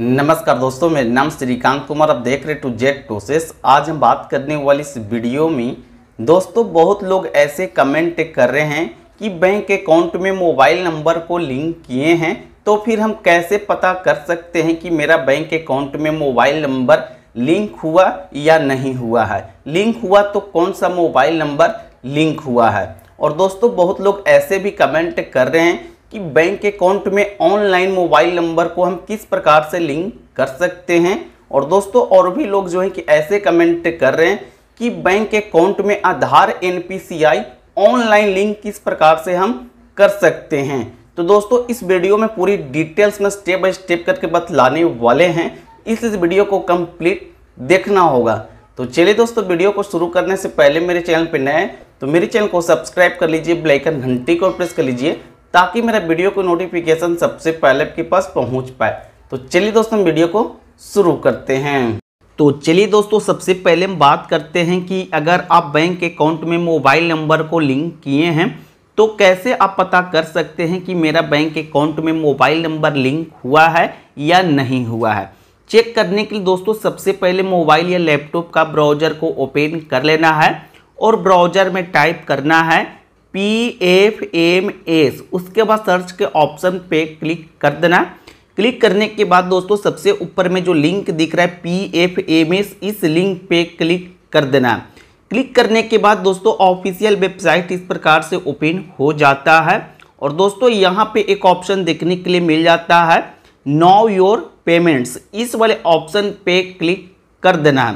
नमस्कार दोस्तों, मेरा नाम श्रीकांत कुमार। आप देख रहे टू जेड प्रोसेस। आज हम बात करने वाली इस वीडियो में दोस्तों, बहुत लोग ऐसे कमेंट कर रहे हैं कि बैंक अकाउंट में मोबाइल नंबर को लिंक किए हैं तो फिर हम कैसे पता कर सकते हैं कि मेरा बैंक अकाउंट में मोबाइल नंबर लिंक हुआ या नहीं हुआ है। लिंक हुआ तो कौन सा मोबाइल नंबर लिंक हुआ है। और दोस्तों, बहुत लोग ऐसे भी कमेंट कर रहे हैं कि बैंक अकाउंट में ऑनलाइन मोबाइल नंबर को हम किस प्रकार से लिंक कर सकते हैं। और दोस्तों, और भी लोग जो हैं कि ऐसे कमेंट कर रहे हैं कि बैंक अकाउंट में आधार NPCI ऑनलाइन लिंक किस प्रकार से हम कर सकते हैं। तो दोस्तों, इस वीडियो में पूरी डिटेल्स में स्टेप बाय स्टेप करके बतलाने वाले हैं। इस वीडियो को कंप्लीट देखना होगा। तो चलिए दोस्तों, वीडियो को शुरू करने से पहले मेरे चैनल पर नए तो मेरे चैनल को सब्सक्राइब कर लीजिए, बेल आइकन घंटी को प्रेस कर लीजिए ताकि मेरा वीडियो को नोटिफिकेशन सबसे पहले आपके पास पहुंच पाए। तो चलिए दोस्तों, वीडियो को शुरू करते हैं। तो चलिए दोस्तों, सबसे पहले हम बात करते हैं कि अगर आप बैंक अकाउंट में मोबाइल नंबर को लिंक किए हैं तो कैसे आप पता कर सकते हैं कि मेरा बैंक अकाउंट में मोबाइल नंबर लिंक हुआ है या नहीं हुआ है। चेक करने के लिए दोस्तों, सबसे पहले मोबाइल या लैपटॉप का ब्राउजर को ओपन कर लेना है और ब्राउजर में टाइप करना है PFMS। उसके बाद सर्च के ऑप्शन पे क्लिक कर देना। क्लिक करने के बाद दोस्तों, सबसे ऊपर में जो लिंक दिख रहा है PFMS, इस लिंक पे क्लिक कर देना। क्लिक करने के बाद दोस्तों, ऑफिशियल वेबसाइट इस प्रकार से ओपन हो जाता है। और दोस्तों, यहाँ पे एक ऑप्शन देखने के लिए मिल जाता है नाउ योर पेमेंट्स, इस वाले ऑप्शन पे क्लिक कर देना।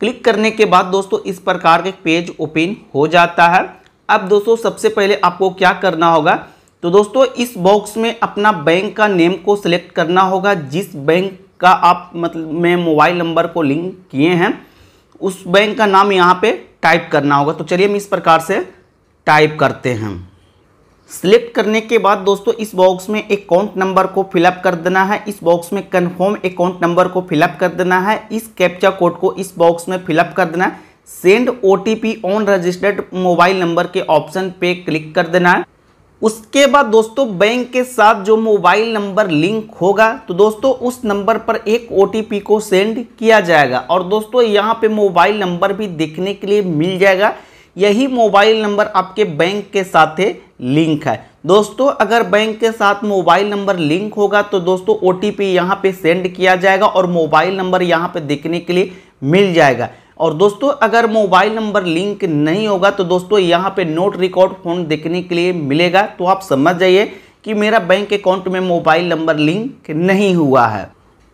क्लिक करने के बाद दोस्तों, इस प्रकार के पेज ओपन हो जाता है। अब दोस्तों, सबसे पहले आपको क्या करना होगा तो दोस्तों, इस बॉक्स में अपना बैंक का नेम को सिलेक्ट करना होगा। जिस बैंक का आप में मोबाइल नंबर को लिंक किए हैं उस बैंक का नाम यहाँ पे टाइप करना होगा। तो चलिए हम इस प्रकार से टाइप करते हैं। सिलेक्ट करने के बाद दोस्तों, इस बॉक्स में अकाउंट नंबर को फिलअप कर देना है। इस बॉक्स में कन्फर्म अकाउंट नंबर को फिलअप कर देना है। इस कैप्चा कोड को इस बॉक्स में फिलअप कर देना है। Send OTP on registered mobile number के ऑप्शन पे क्लिक कर देना है। उसके बाद दोस्तों, बैंक के साथ जो मोबाइल नंबर लिंक होगा तो दोस्तों उस नंबर पर एक OTP को सेंड किया जाएगा। और दोस्तों, यहाँ पे मोबाइल नंबर भी देखने के लिए मिल जाएगा। यही मोबाइल नंबर आपके बैंक के साथ लिंक है। दोस्तों, अगर बैंक के साथ मोबाइल नंबर लिंक होगा तो दोस्तों OTP यहाँ पे सेंड किया जाएगा और मोबाइल नंबर यहाँ पे देखने के लिए मिल जाएगा। और दोस्तों, अगर मोबाइल नंबर लिंक नहीं होगा तो दोस्तों यहाँ पे नोट रिकॉर्ड फोन देखने के लिए मिलेगा। तो आप समझ जाइए कि मेरा बैंक अकाउंट में मोबाइल नंबर लिंक नहीं हुआ है।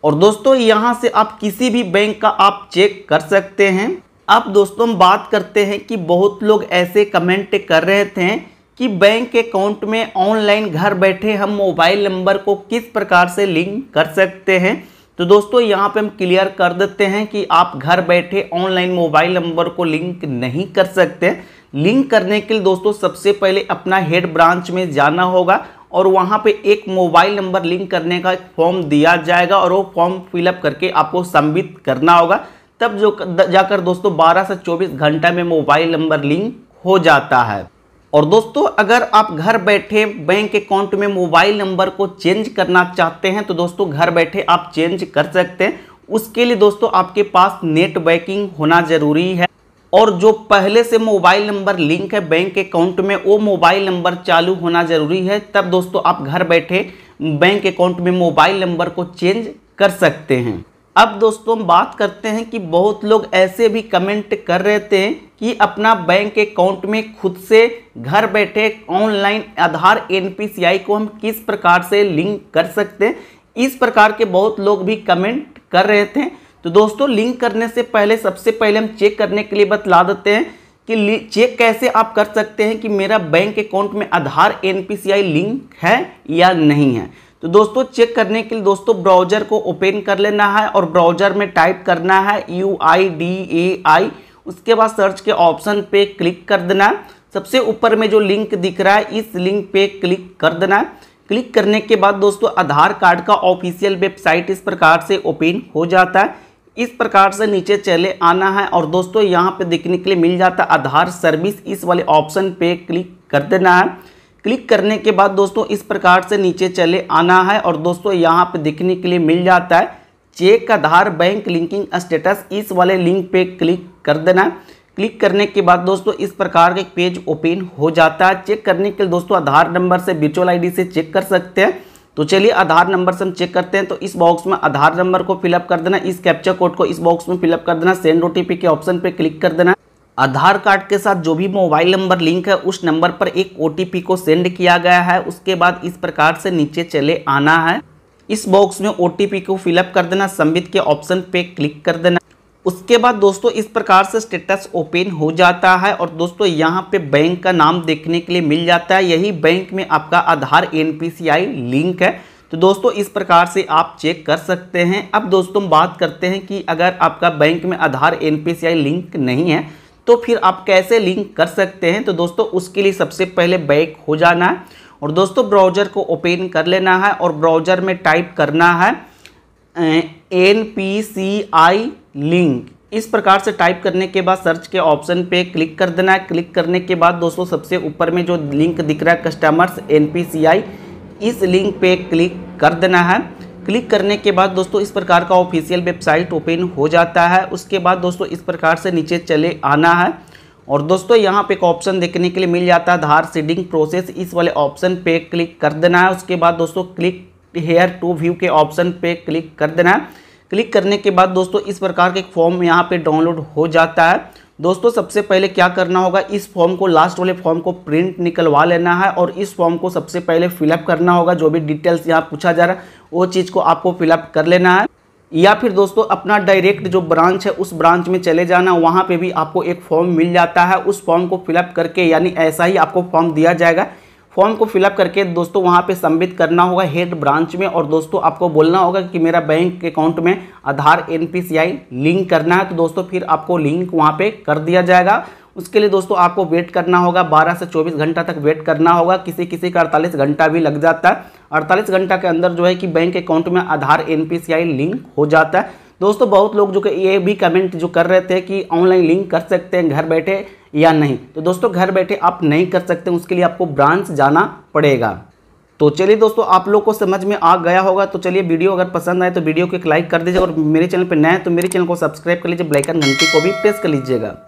और दोस्तों, यहाँ से आप किसी भी बैंक का आप चेक कर सकते हैं। अब दोस्तों, हम बात करते हैं कि बहुत लोग ऐसे कमेंट कर रहे थे कि बैंक अकाउंट में ऑनलाइन घर बैठे हम मोबाइल नंबर को किस प्रकार से लिंक कर सकते हैं। तो दोस्तों, यहाँ पे हम क्लियर कर देते हैं कि आप घर बैठे ऑनलाइन मोबाइल नंबर को लिंक नहीं कर सकते। लिंक करने के लिए दोस्तों, सबसे पहले अपना हेड ब्रांच में जाना होगा और वहाँ पे एक मोबाइल नंबर लिंक करने का फॉर्म दिया जाएगा और वो फॉर्म फिलअप करके आपको सबमिट करना होगा। तब जो जाकर दोस्तों 12 से 24 घंटा में मोबाइल नंबर लिंक हो जाता है। और दोस्तों, अगर आप घर बैठे बैंक अकाउंट में मोबाइल नंबर को चेंज करना चाहते हैं तो दोस्तों घर बैठे आप चेंज कर सकते हैं। उसके लिए दोस्तों आपके पास नेट बैंकिंग होना ज़रूरी है और जो पहले से मोबाइल नंबर लिंक है बैंक अकाउंट में वो मोबाइल नंबर चालू होना ज़रूरी है। तब दोस्तों आप घर बैठे बैंक अकाउंट में मोबाइल नंबर को चेंज कर सकते हैं। अब दोस्तों, हम बात करते हैं कि बहुत लोग ऐसे भी कमेंट कर रहे थे कि अपना बैंक अकाउंट में खुद से घर बैठे ऑनलाइन आधार NPCI को हम किस प्रकार से लिंक कर सकते हैं। इस प्रकार के बहुत लोग भी कमेंट कर रहे थे। तो दोस्तों, लिंक करने से पहले सबसे पहले हम चेक करने के लिए बतला देते हैं कि चेक कैसे आप कर सकते हैं कि मेरा बैंक अकाउंट में आधार NPCI लिंक है या नहीं है। तो दोस्तों, चेक करने के लिए दोस्तों ब्राउजर को ओपन कर लेना है और ब्राउजर में टाइप करना है UIDAI। उसके बाद सर्च के ऑप्शन पे क्लिक कर देना। सबसे ऊपर में जो लिंक दिख रहा है इस लिंक पे क्लिक कर देना। क्लिक करने के बाद दोस्तों, आधार कार्ड का ऑफिशियल वेबसाइट इस प्रकार से ओपन हो जाता है। इस प्रकार से नीचे चले आना है और दोस्तों यहाँ पर देखने के लिए मिल जाता है आधार सर्विस, इस वाले ऑप्शन पर क्लिक कर देना है। क्लिक करने के बाद दोस्तों, इस प्रकार से नीचे चले आना है और दोस्तों यहाँ पे देखने के लिए मिल जाता है check Aadhaar bank linking status, इस वाले लिंक पे क्लिक कर देना। क्लिक करने के बाद दोस्तों इस प्रकार का पेज ओपन हो जाता है। चेक करने के लिए दोस्तों आधार नंबर से, वर्चुअल आईडी से चेक कर सकते हैं। तो चलिए आधार नंबर से हम चेक करते हैं। तो इस बॉक्स में आधार नंबर को फिलअप कर देना, इस कैप्चा कोड को इस बॉक्स में फिलअप कर देना, सेंड ओटीपी के ऑप्शन पे क्लिक कर देना। आधार कार्ड के साथ जो भी मोबाइल नंबर लिंक है उस नंबर पर एक ओटीपी को सेंड किया गया है। उसके बाद इस प्रकार से नीचे चले आना है, इस बॉक्स में ओटीपी को फिलअप कर देना, सबमिट के ऑप्शन पे क्लिक कर देना। उसके बाद दोस्तों इस प्रकार से स्टेटस ओपन हो जाता है और दोस्तों यहां पे बैंक का नाम देखने के लिए मिल जाता है। यही बैंक में आपका आधार एनपीसीआई लिंक है। तो दोस्तों इस प्रकार से आप चेक कर सकते हैं। अब दोस्तों बात करते हैं कि अगर आपका बैंक में आधार एनपीसीआई लिंक नहीं है तो फिर आप कैसे लिंक कर सकते हैं। तो दोस्तों उसके लिए सबसे पहले बैक हो जाना है और दोस्तों ब्राउज़र को ओपन कर लेना है और ब्राउज़र में टाइप करना है एनपीसीआई लिंक। इस प्रकार से टाइप करने के बाद सर्च के ऑप्शन पे क्लिक कर देना है। क्लिक करने के बाद दोस्तों सबसे ऊपर में जो लिंक दिख रहा है कस्टमर्स एनपीसीआई, इस लिंक पे क्लिक कर देना है। क्लिक करने के बाद दोस्तों इस प्रकार का ऑफिशियल वेबसाइट ओपन हो जाता है। उसके बाद दोस्तों इस प्रकार से नीचे चले आना है और दोस्तों यहाँ पे एक ऑप्शन देखने के लिए मिल जाता है आधार सीडिंग प्रोसेस, इस वाले ऑप्शन पे क्लिक कर देना है। उसके बाद दोस्तों क्लिक हेयर टू व्यू के ऑप्शन पे क्लिक कर देना है। क्लिक करने के बाद दोस्तों इस प्रकार के फॉर्म यहाँ पे डाउनलोड हो जाता है। दोस्तों सबसे पहले क्या करना होगा, इस फॉर्म को, लास्ट वाले फॉर्म को प्रिंट निकलवा लेना है और इस फॉर्म को सबसे पहले फिलअप करना होगा। जो भी डिटेल्स यहाँ पूछा जा रहा है वो चीज़ को आपको फिलअप कर लेना है, या फिर दोस्तों अपना डायरेक्ट जो ब्रांच है उस ब्रांच में चले जाना, वहाँ पे भी आपको एक फॉर्म मिल जाता है। उस फॉर्म को फिलअप करके, यानी ऐसा ही आपको फॉर्म दिया जाएगा, फॉर्म को फिलअप करके दोस्तों वहाँ पे सबमिट करना होगा हेड ब्रांच में। और दोस्तों आपको बोलना होगा कि मेरा बैंक अकाउंट में आधार एनपीसीआई लिंक करना है। तो दोस्तों फिर आपको लिंक वहाँ पे कर दिया जाएगा। उसके लिए दोस्तों आपको वेट करना होगा, 12 से 24 घंटा तक वेट करना होगा, किसी किसी का 48 घंटा भी लग जाता है। 48 घंटा के अंदर जो है कि बैंक अकाउंट में आधार एनपीसीआई लिंक हो जाता है। दोस्तों बहुत लोग जो कि ये भी कमेंट जो कर रहे थे कि ऑनलाइन लिंक कर सकते हैं घर बैठे या नहीं, तो दोस्तों घर बैठे आप नहीं कर सकते, उसके लिए आपको ब्रांच जाना पड़ेगा। तो चलिए दोस्तों आप लोग को समझ में आ गया होगा। तो चलिए वीडियो अगर पसंद आए तो वीडियो को एक लाइक कर दीजिएगा और मेरे चैनल पर नए हैं तो मेरे चैनल को सब्सक्राइब कर लीजिए, ब्लैक आइकन घंटी को भी प्रेस कर लीजिएगा।